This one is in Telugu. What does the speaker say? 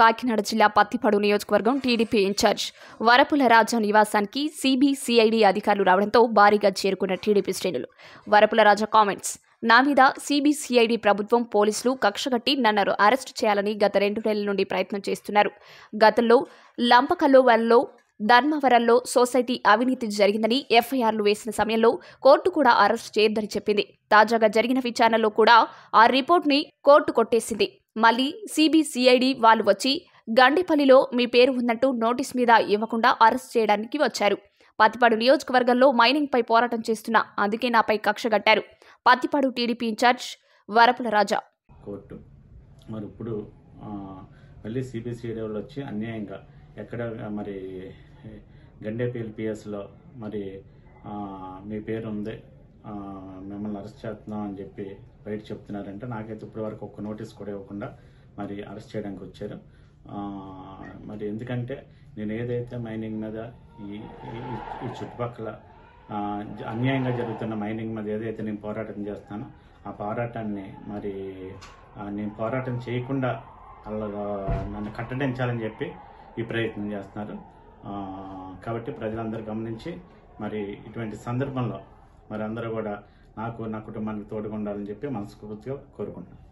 కాకినాడ జిల్లా పత్తిపాడు నియోజకవర్గం టీడీపీ ఇన్ఛార్జ్ వరపుల రాజా నివాసానికి సిబిసిఐడి అధికారులు రావడంతో భారీగా చేరుకున్న టీడీపీ శ్రేణులు. వరపుల రాజా కామెంట్స్: నా మీద సిబిసిఐడి ప్రభుత్వం పోలీసులు కక్షగట్టి నన్ను అరెస్టు చేయాలని గత 2 నెలల నుండి ప్రయత్నం చేస్తున్నారు. గతంలో లంపకల్లో వాళ్ళలో ధర్మవరంలో సొసైటీ అవినీతి జరిగిందని ఎఫ్ఐఆర్లు వేసిన సమయంలో కోర్టు కూడా అరెస్ట్ చేయొద్దని చెప్పింది. తాజాగా జరిగిన విచారణలో కూడా ఆ రిపోర్ట్ని కోర్టు కొట్టేసింది. మళ్ళీ సిబిసిఐడి వాళ్ళు వచ్చి గండిపల్లిలో మీ పేరు ఉన్నట్టు నోటీస్ మీద ఇవ్వకుండా అరెస్ట్ చేయడానికి వచ్చారు. పత్తిపాడు నియోజకవర్గంలో మైనింగ్పై పోరాటం చేస్తున్నా, అందుకే నాపై కక్షగట్టారు. Prathipadu TDP incharge Varupula Raja. Court మరి ఇప్పుడు మళ్ళీ సిబిసిఐడి వాళ్ళు వచ్చి అన్యాయంగా ఎక్కడ మరి గండేపల్లి పిఎస్లో మరి మీ పేరు ఉంది, మిమ్మల్ని అరెస్ట్ చేస్తున్నాం అని చెప్పి బయట చెప్తున్నారంటే, నాకైతే ఇప్పటి వరకు ఒక్క నోటీస్ కూడా ఇవ్వకుండా మరి అరెస్ట్ చేయడానికి వచ్చారు. మరి ఎందుకంటే నేను ఏదైతే మైనింగ్ మీద ఈ చుట్టుపక్కల అన్యాయంగా జరుగుతున్న మైనింగ్ మీద ఏదైతే నేను పోరాటం చేస్తానో ఆ పోరాటాన్ని మరి నేను పోరాటం చేయకుండా అలా నన్ను కట్టడించాలని చెప్పి ఈ ప్రయత్నం చేస్తున్నారు. కాబట్టి ప్రజలందరూ గమనించి మరి ఇటువంటి సందర్భంలో మరి అందరూ కూడా నాకు నా కుటుంబానికి తోడుగా ఉండాలని చెప్పి మనస్ఫూర్తిగా కోరుకుంటున్నాను.